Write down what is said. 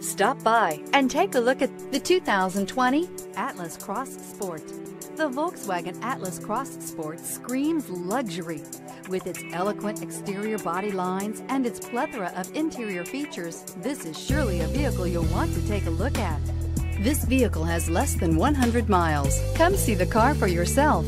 Stop by and take a look at the 2020 Atlas Cross Sport. The Volkswagen Atlas Cross Sport screams luxury. With its eloquent exterior body lines and its plethora of interior features, this is surely a vehicle you'll want to take a look at. This vehicle has less than 100 miles. Come see the car for yourself.